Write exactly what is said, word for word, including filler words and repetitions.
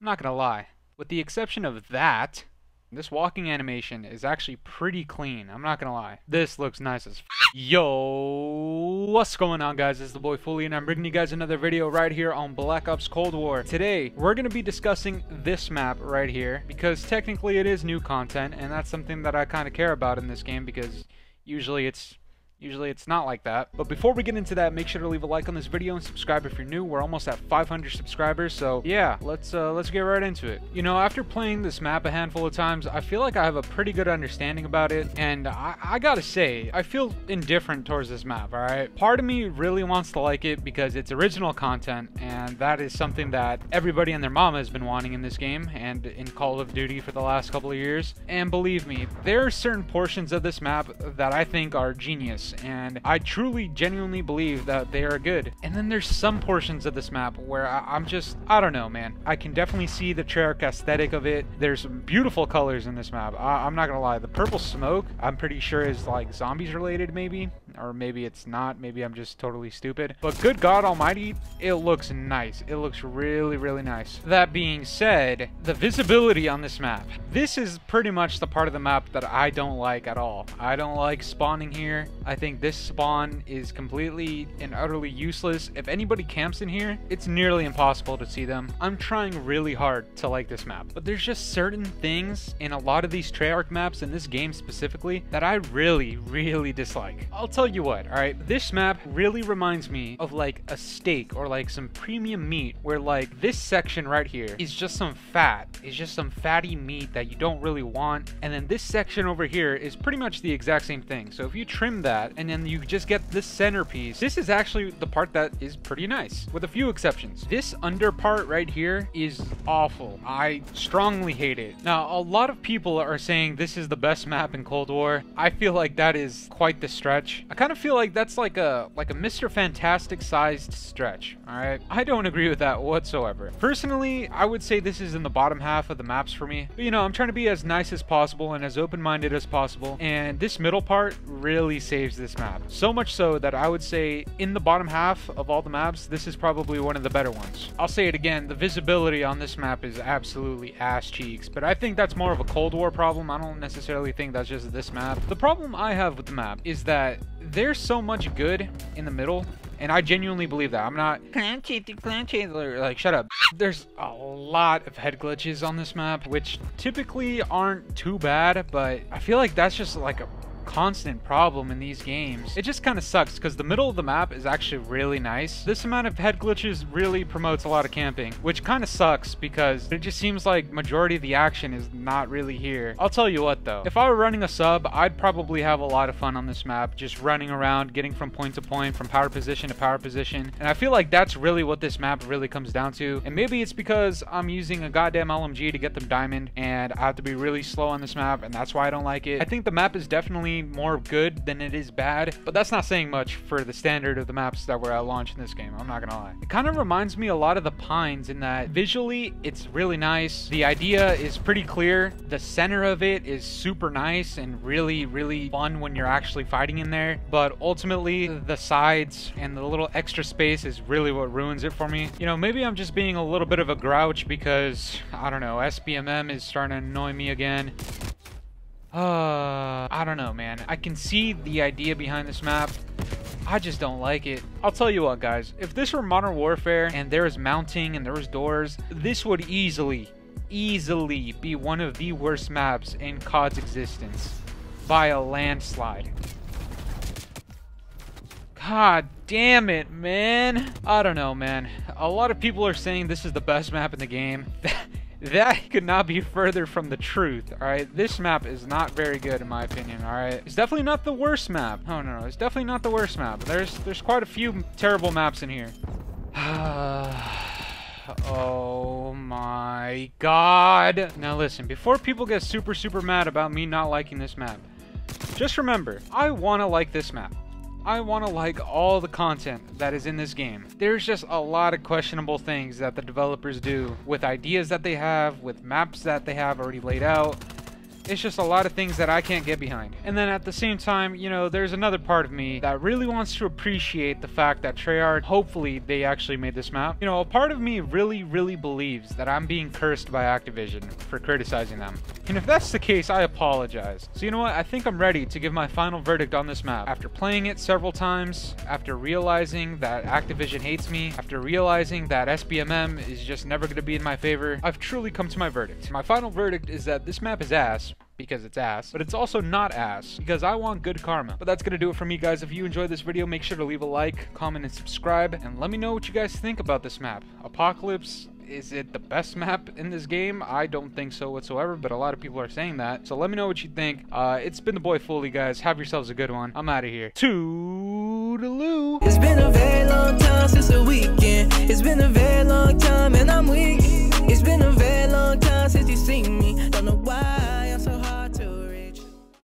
I'm not gonna lie, with the exception of that, this walking animation is actually pretty clean, I'm not gonna lie. This looks nice as f. Yo, what's going on guys? It's the boy Fooly and I'm bringing you guys another video right here on Black Ops Cold War. Today, we're gonna be discussing this map right here because technically it is new content and that's something that I kinda care about in this game because usually it's Usually it's not like that. But before we get into that, make sure to leave a like on this video and subscribe if you're new. We're almost at five hundred subscribers, so yeah, let's uh, let's get right into it. You know, after playing this map a handful of times, I feel like I have a pretty good understanding about it, and I, I gotta say, I feel indifferent towards this map, alright? Part of me really wants to like it because it's original content, and that is something that everybody and their mama has been wanting in this game, and in Call of Duty for the last couple of years. And believe me, there are certain portions of this map that I think are genius. And I truly, genuinely believe that they are good. And then there's some portions of this map where I I'm just, I don't know, man. I can definitely see the Treyarch aesthetic of it. There's some beautiful colors in this map. I I'm not gonna lie. The purple smoke, I'm pretty sure is like zombies related maybe. Or maybe it's not. Maybe I'm just totally stupid. But good God almighty, it looks nice. It looks really, really nice. That being said, the visibility on this map. This is pretty much the part of the map that I don't like at all. I don't like spawning here. I I think this spawn is completely and utterly useless. If anybody camps in here, it's nearly impossible to see them. I'm trying really hard to like this map, but there's just certain things in a lot of these Treyarch maps in this game specifically that I really, really dislike. I'll tell you what, all right? This map really reminds me of like a steak or like some premium meat where like this section right here is just some fat. It's just some fatty meat that you don't really want. And then this section over here is pretty much the exact same thing. So if you trim that, and then you just get this centerpiece. This is actually the part that is pretty nice, with a few exceptions. This under part right here is awful. I strongly hate it. Now, a lot of people are saying this is the best map in Cold War. I feel like that is quite the stretch. I kind of feel like that's like a like a Mister Fantastic sized stretch, all right? I don't agree with that whatsoever. Personally, I would say this is in the bottom half of the maps for me. But, you know, I'm trying to be as nice as possible and as open-minded as possible. And this middle part really saves this map, so much so that I would say in the bottom half of all the maps, this is probably one of the better ones. I'll say it again, the visibility on this map is absolutely ass cheeks, but I think that's more of a Cold War problem. I don't necessarily think that's just this map. The problem I have with the map is that there's so much good in the middle, and I genuinely believe that. I'm not clan cheating, clan cheating, like shut up. There's a lot of head glitches on this map, which typically aren't too bad, but I feel like that's just like a constant problem in these games. It just kind of sucks because the middle of the map is actually really nice. This amount of head glitches really promotes a lot of camping, which kind of sucks because it just seems like majority of the action is not really here. I'll tell you what though, if I were running a sub, I'd probably have a lot of fun on this map, just running around, getting from point to point, from power position to power position. And I feel like that's really what this map really comes down to. And maybe it's because I'm using a goddamn L M G to get them diamond and I have to be really slow on this map, and that's why I don't like it. I think the map is definitely more good than it is bad, but that's not saying much for the standard of the maps that were at launch in this game. I'm not gonna lie. It kind of reminds me a lot of the Pines in that visually it's really nice. The idea is pretty clear. The center of it is super nice and really, really fun when you're actually fighting in there. But ultimately the sides and the little extra space is really what ruins it for me. You know, maybe I'm just being a little bit of a grouch because I don't know, S B M M is starting to annoy me again. Uh, I don't know, man. I can see the idea behind this map. I just don't like it. I'll tell you what, guys. If this were Modern Warfare and there was mounting and there was doors, this would easily, easily be one of the worst maps in C O D's existence. By a landslide. God damn it, man. I don't know, man. A lot of people are saying this is the best map in the game. That could not be further from the truth, all right? This map is not very good in my opinion, all right? It's definitely not the worst map. Oh, no, no, it's definitely not the worst map. There's there's quite a few terrible maps in here. Oh my God. Now listen, before people get super, super mad about me not liking this map, just remember, I wanna like this map. I want to like all the content that is in this game. There's just a lot of questionable things that the developers do with ideas that they have, with maps that they have already laid out. It's just a lot of things that I can't get behind. And then at the same time, you know, there's another part of me that really wants to appreciate the fact that Treyarch, hopefully they actually made this map. You know, a part of me really, really believes that I'm being cursed by Activision for criticizing them. And if that's the case, I apologize. So you know what? I think I'm ready to give my final verdict on this map. After playing it several times, after realizing that Activision hates me, after realizing that S B M M is just never going to be in my favor, I've truly come to my verdict. My final verdict is that this map is ass, because it's ass, but it's also not ass because I want good karma. But that's gonna do it for me, guys. If you enjoyed this video, make sure to leave a like, comment, and subscribe, and let me know what you guys think about this map. Apocalypse, is it the best map in this game? I don't think so whatsoever, but a lot of people are saying that, so let me know what you think. Uh it's been the boy Fooly, guys. Have yourselves a good one. I'm out of here. Toodaloo. It's been a very long time since the weekend. It's been a very long time and I'm weak. It's been a very long time since you seen me. Don't know why I'm so high.